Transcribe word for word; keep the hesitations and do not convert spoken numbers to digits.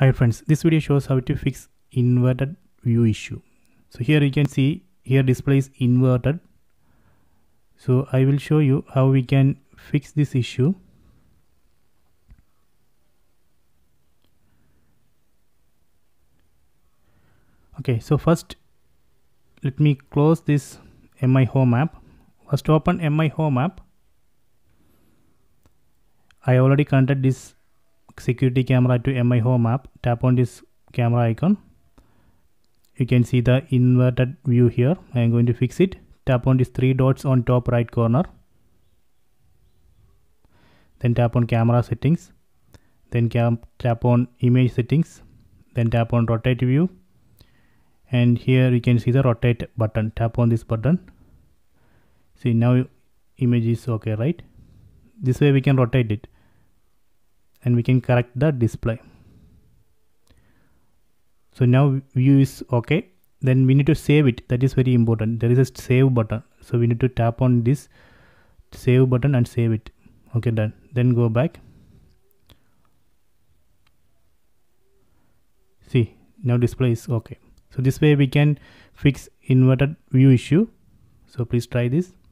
Hi friends, this video shows how to fix inverted view issue. So here you can see here display is inverted. So I will show you how we can fix this issue. Okay, so first let me close this M I Home app. First open M I Home app. I already connected this security camera to M I Home app. Tap on this camera icon. You can see the inverted view here. I am going to fix it. Tap on these three dots on top right corner. Then tap on camera settings. Then tap on image settings. Then tap on rotate view. And here you can see the rotate button. Tap on this button. See, now image is okay, right? This way we can rotate it. And we can correct the display. So now view is okay. Then we need to save it. That is very important. There is a save button. So we need to tap on this save button and save it. Okay, done. Then go back. See, now display is okay. So this way we can fix inverted view issue. So please try this.